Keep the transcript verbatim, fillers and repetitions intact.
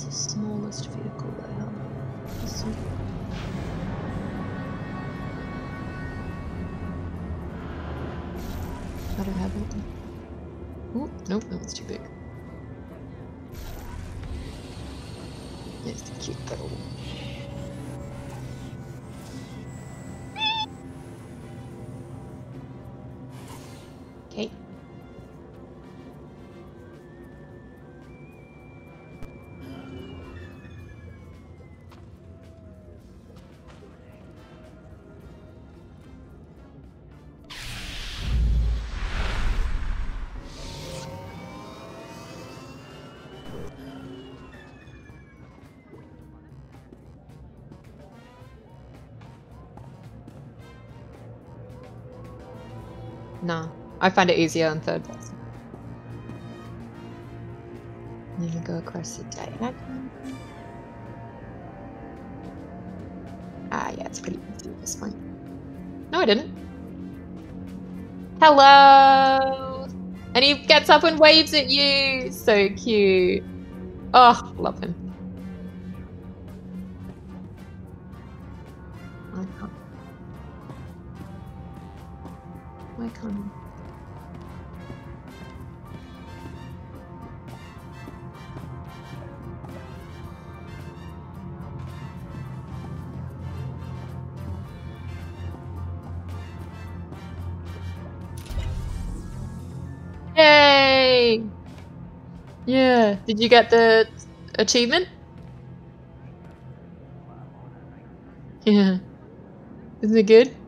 That's the smallest vehicle they have. Just some... I don't have anything. Oh, nope, that one's too big. There's the cute little one. Nah, I find it easier in third person. Then you go across the diagonal. Ah, yeah, it's pretty easy at this point. No, I didn't. Hello! And he gets up and waves at you! So cute. Oh, love him. Why can't I? Yay! Yeah. Did you get the achievement? Yeah. Isn't it good?